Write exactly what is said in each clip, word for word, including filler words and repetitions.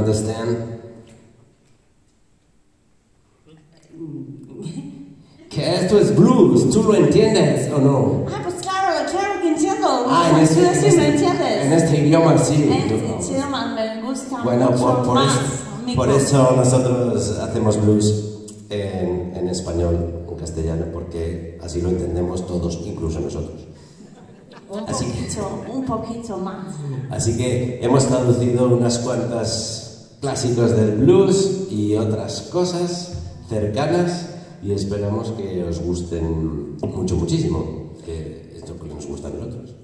understand? Que esto es blues, ¿tú lo entiendes o no? Ah, pues claro, claro que entiendo. Ah, en este, sí, este, me entiendes. En este idioma sí. En este no. idioma me gusta bueno, mucho por, por más. Eso, por eso nosotros hacemos blues en, en español, en castellano, porque así lo entendemos todos, incluso nosotros. Un así poquito, que, un poquito más. Así que hemos traducido unas cuantas clásicos del blues y otras cosas cercanas y esperamos que os gusten mucho, muchísimo, que esto porque nos gusta a nosotros.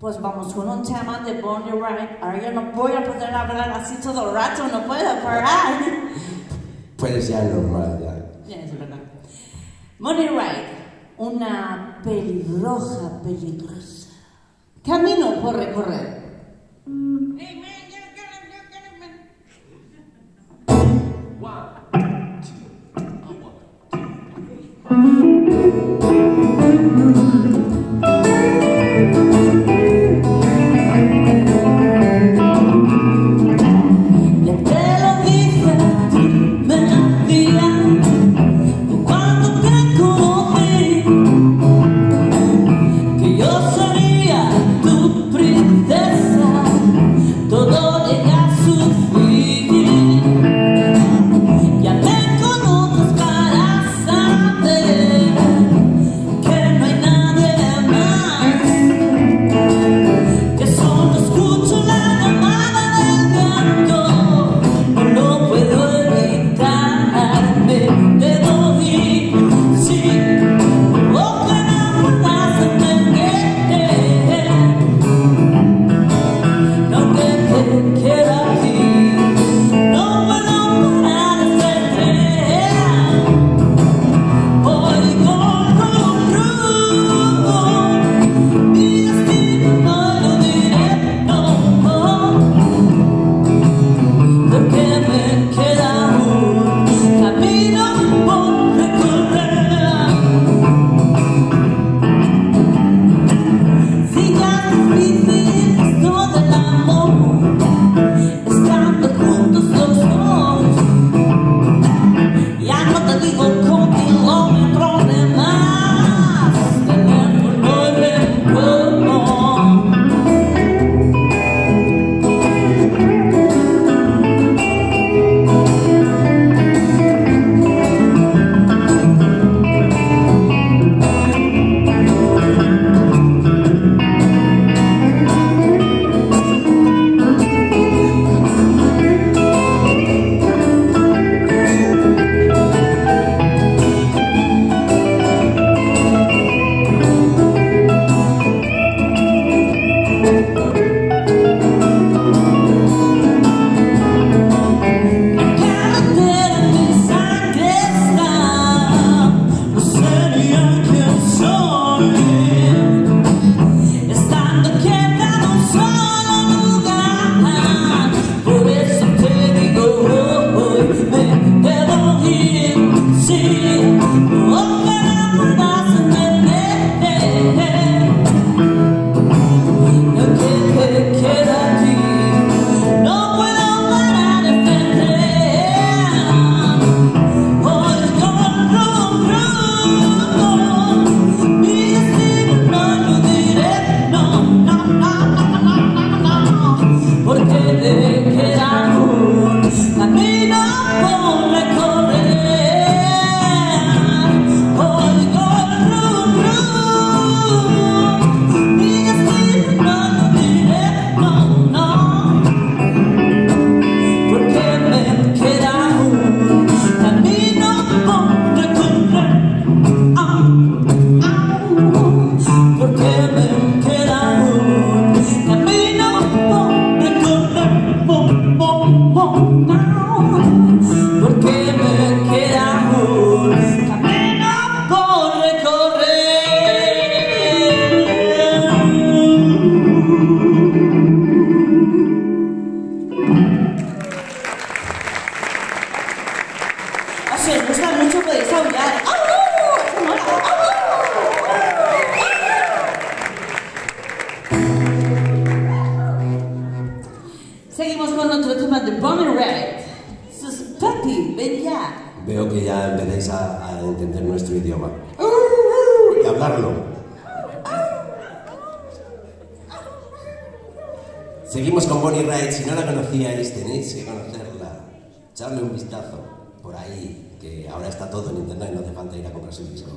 Pues vamos con un tema de Bonnie Raitt. Ahora yo no voy a poder hablar así todo el rato, no puedo parar. Pues ya normal, ya. Ya, es verdad. Bonnie Raitt, una pelirroja peligrosa. Camino por recorrer. Hey, man. Todo de Bonnie Raitt, sus papi, ven ya. Veo que ya empezáis a, a entender nuestro idioma. Uh, uh, y hablarlo. Uh, uh, uh. Seguimos con Bonnie Raitt, si no la conocíais tenéis que conocerla. Echarle un vistazo por ahí, que ahora está todo en internet y no hace falta ir a comprarse un disco.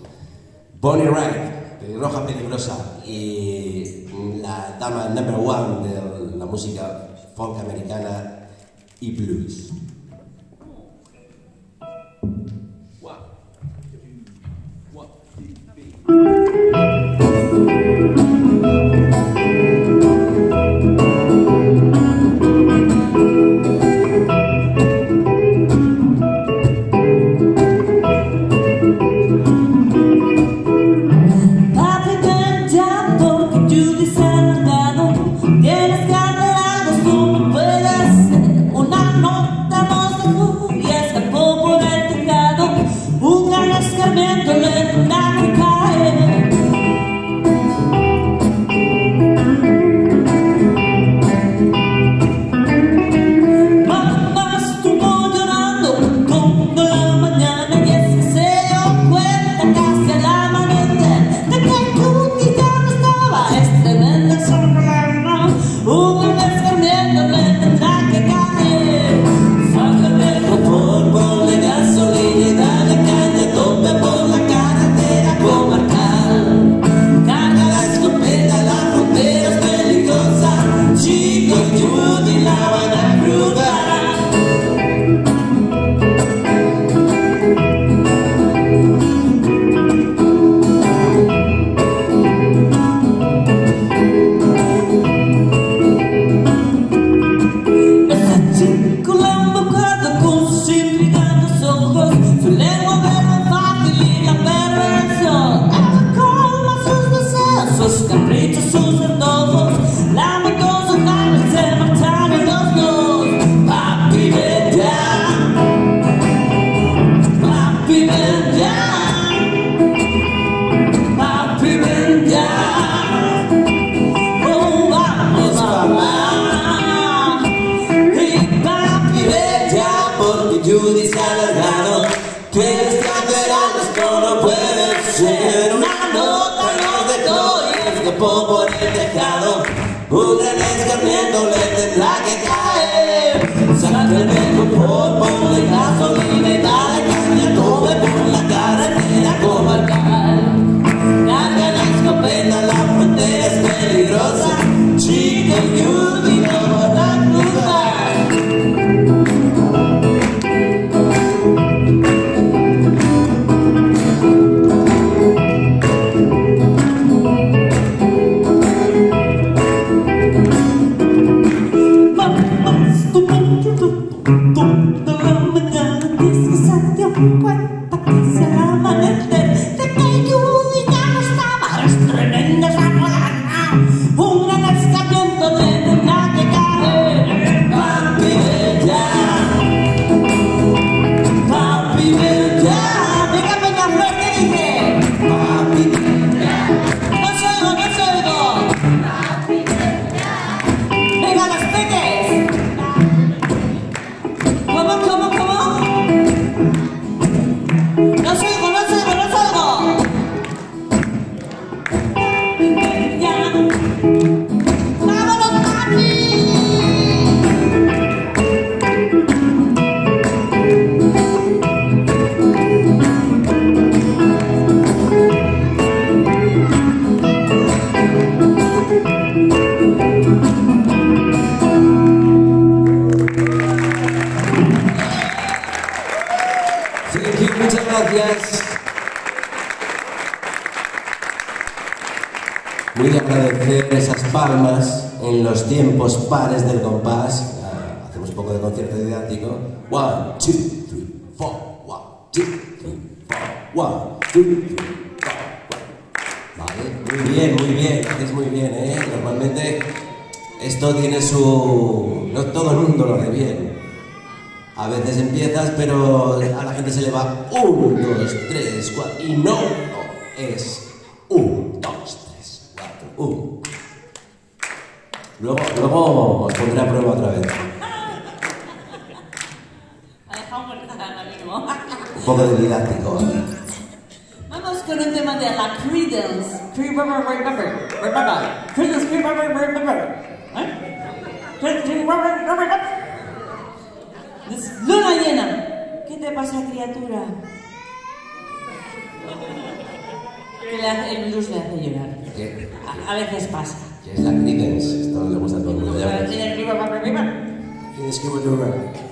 Bonnie Raitt, pelirroja peligrosa y la dama number one de la música folk americana y blues. Luego, luego os pondré a prueba otra vez. poco de didáctico. Vamos con un tema de la Creedence. Remember, remember, remember. Creedence, remember, remember. Creedence, remember, remember. Luna llena. ¿Qué te pasa, criatura? Que le hace, el blues le hace llorar. ¿Qué? A, a veces pasa. ¿Qué es la Creedence? Esto le gusta a todo el mundo. ¿Creedence, remember, remember? Creedence, remember, remember.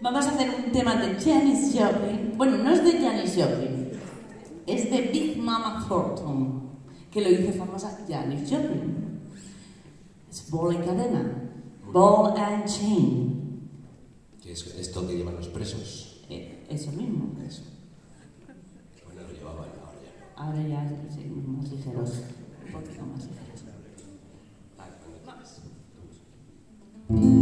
Vamos a hacer un tema de Janis Joplin. Bueno, no es de Janis Joplin, es de Big Mama Thornton, que lo hizo famosa Janis Joplin. Es bola y cadena. Ball and chain. ¿Qué es esto que llevan los presos? Eh, eso mismo. Eso. Bueno, lo llevaban, ahora ya. Ahora ya es sí, más ligeros. Un poquito más ligeros. Vale, vamos. Sí. Ahí va.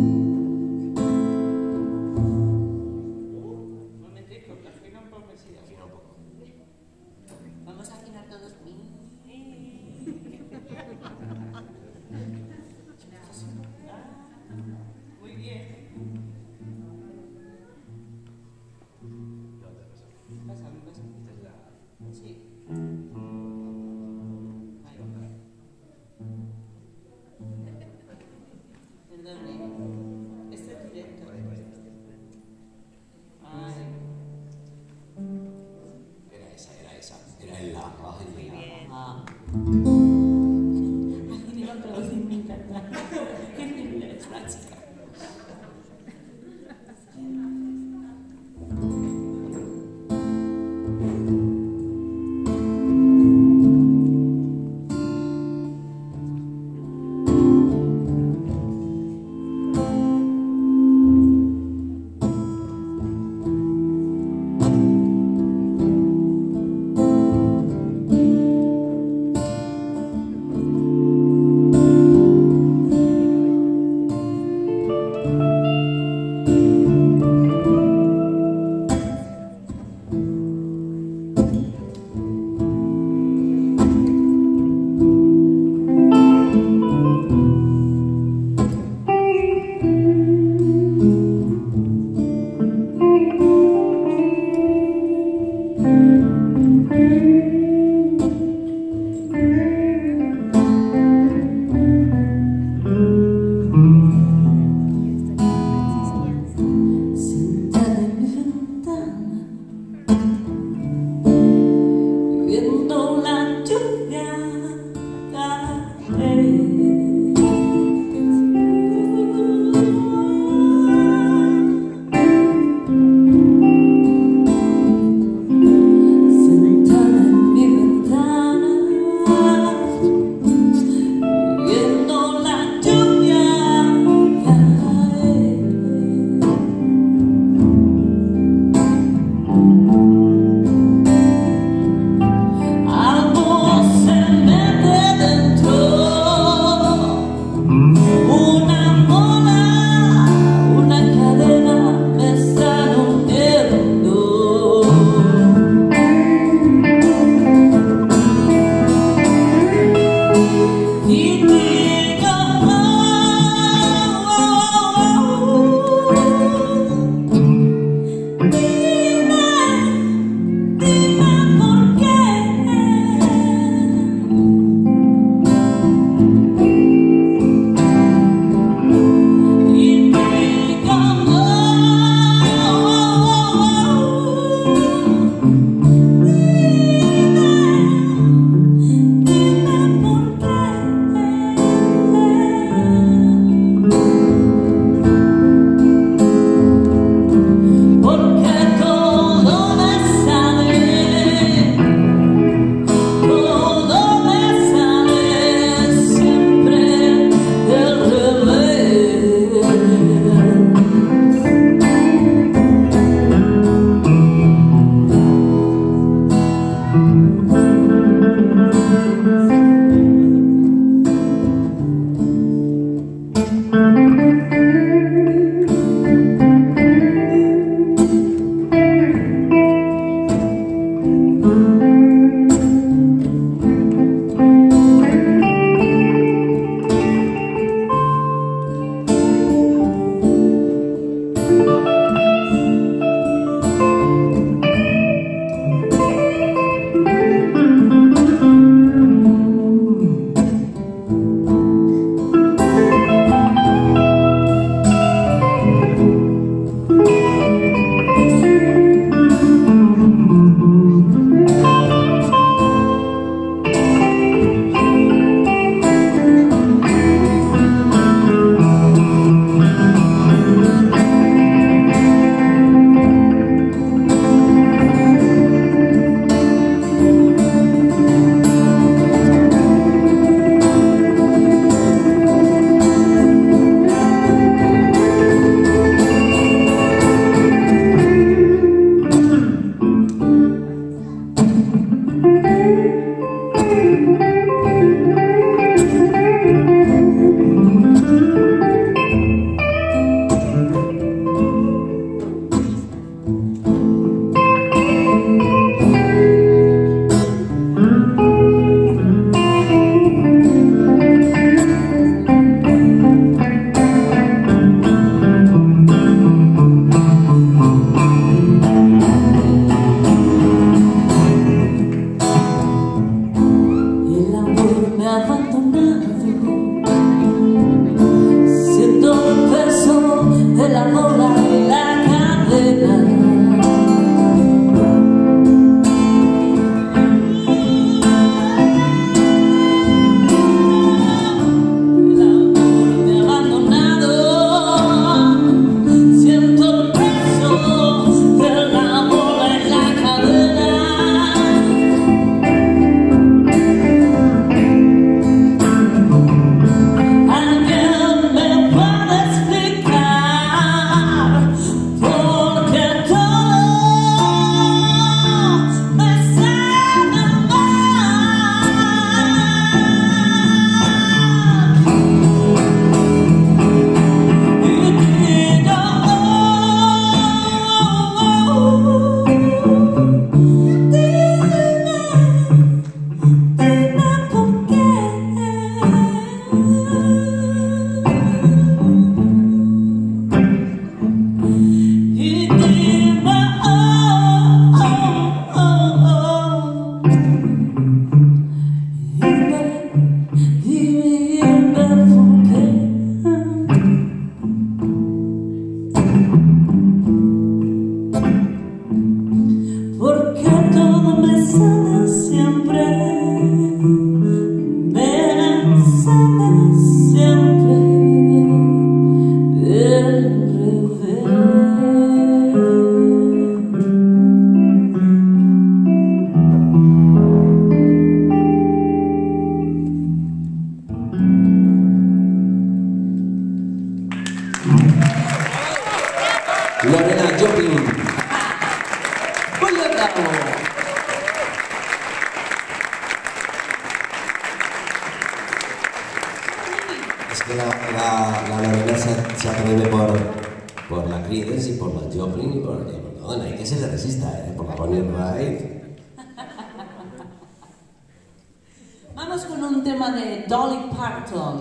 Vamos con un tema de Dolly Parton.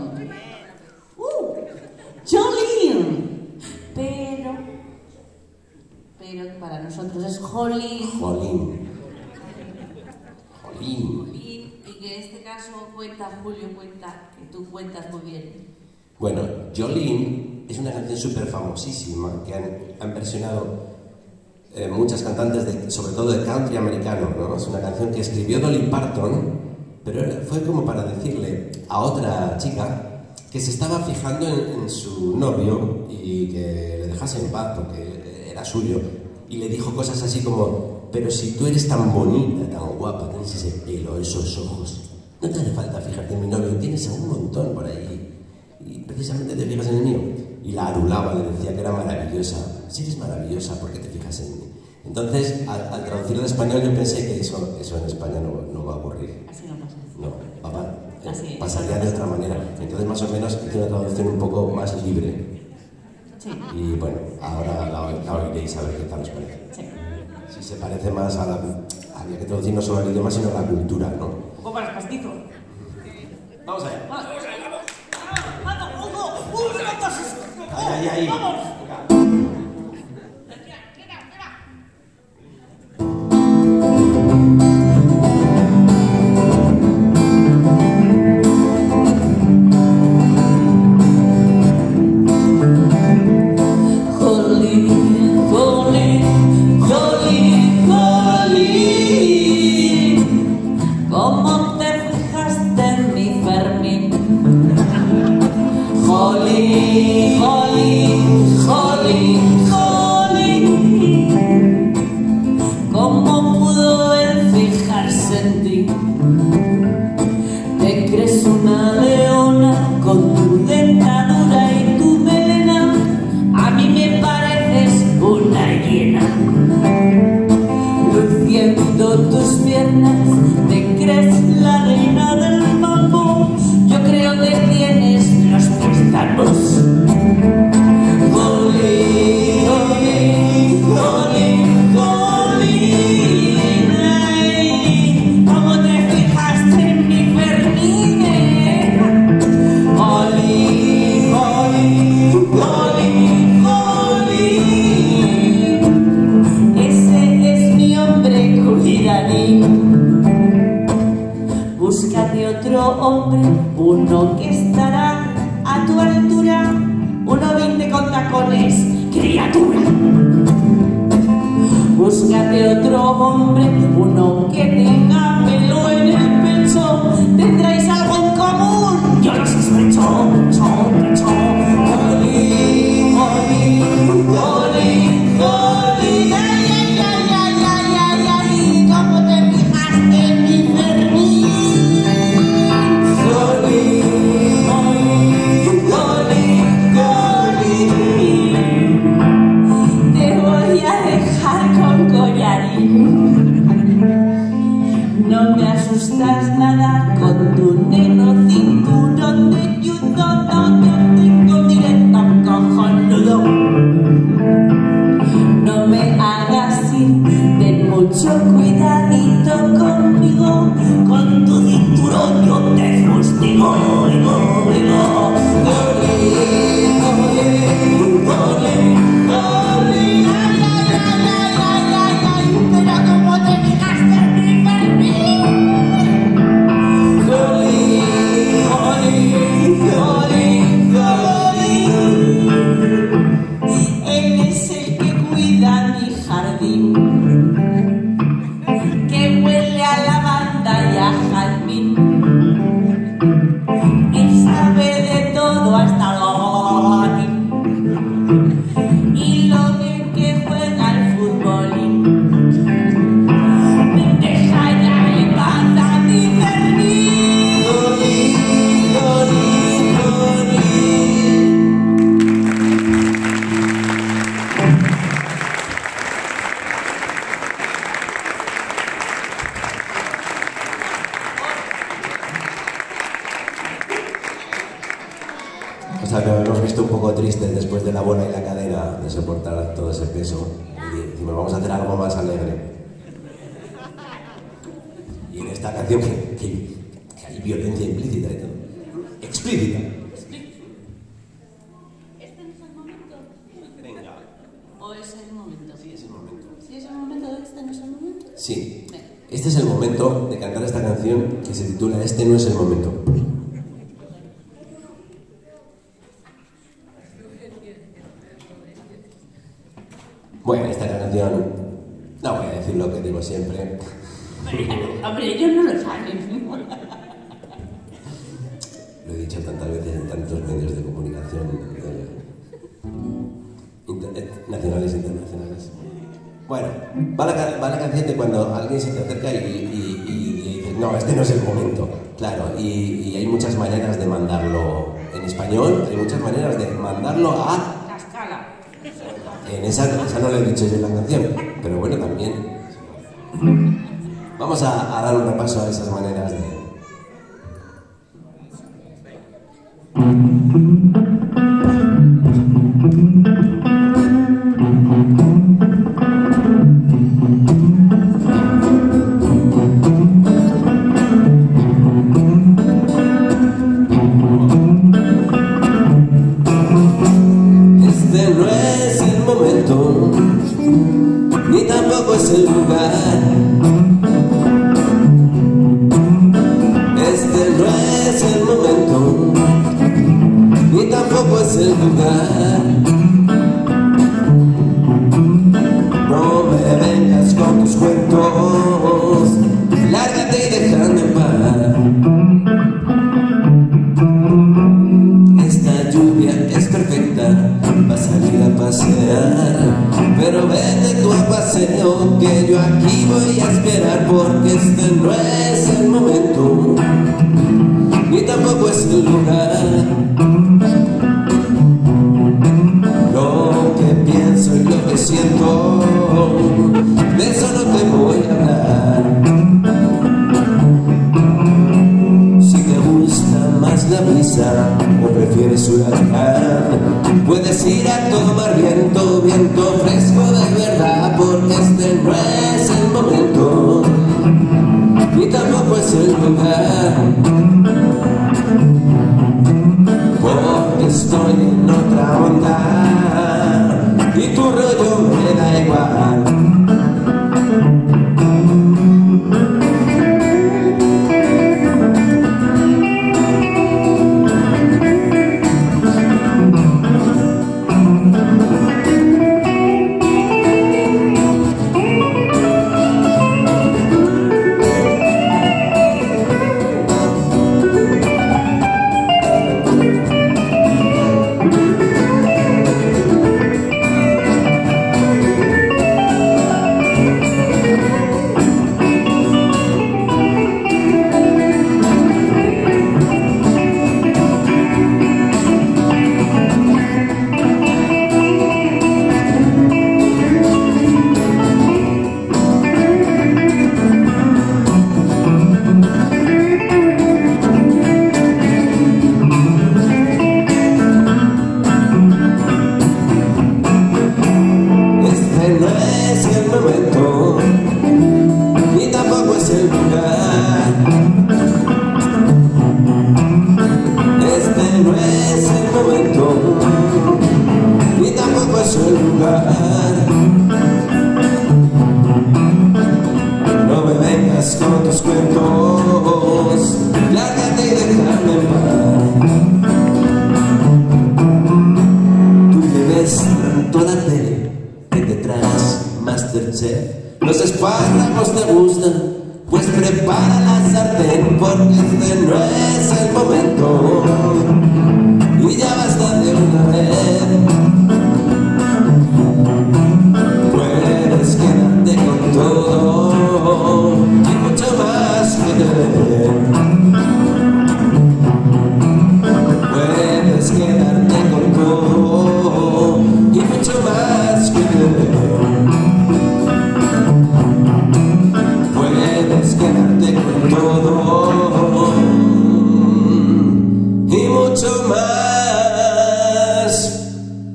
Uh, Jolene. Pero, pero para nosotros es Jolene. Jolene. Jolene. Y, y que en este caso cuenta, Julio cuenta, que tú cuentas muy bien. Bueno, Jolene es una canción súper famosísima que han, han versionado eh, muchas cantantes, de, sobre todo de country americano, ¿no? Es una canción que escribió Dolly Parton. Pero fue como para decirle a otra chica que se estaba fijando en, en su novio y que le dejase en paz porque era suyo. Y le dijo cosas así como, pero si tú eres tan bonita, tan guapa, tienes ese pelo, esos ojos, no te hace falta fijarte en mi novio, tienes a un montón por ahí y precisamente te fijas en el mío. Y la adulaba, le decía que era maravillosa. Si eres maravillosa, ¿por qué te fijas en mí? Entonces, al, al traducirlo al español, yo pensé que eso, eso en España no, no va a ocurrir. Así no pasa. No, papá, eh, pasaría de otra manera. Entonces, más o menos, hice una traducción un poco más libre. Sí. Y bueno, ahora la, la oiréis a ver qué tal os parece. Sí. Si se parece más a la... Había que traducir no solo el idioma, sino la cultura, ¿no? Un poco más castizo. Vamos allá. ¡Vamos, vamos, vamos! ¡Vamos, ay, ay, ay. ¡Vamos! de, después de la bola y la cadena, de soportar todo ese peso, y decimos, vamos a hacer algo más alegre. Y en esta canción, que, que, que hay violencia implícita y todo. Explícita. ¿Este no es el momento? Venga. ¿O es el momento? Sí, es el momento. ¿Sí es el momento de este no es el momento? Sí. Venga. Este es el momento de cantar esta canción que se titula Este no es el momento. Bueno, esta canción, no voy a decir lo que digo siempre. Hombre, ellos no lo saben. Lo he dicho tantas veces en tantos medios de comunicación, internet, nacionales e internacionales. Bueno, va la, va la canción de cuando alguien se te acerca y, y, y, y dice, no, este no es el momento. Claro, y, y hay muchas maneras de mandarlo en español, hay muchas maneras de mandarlo a... En esa, esa no la he dicho yo en la canción, pero bueno, también. Vamos a, a dar un repaso a esas maneras de...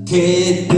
que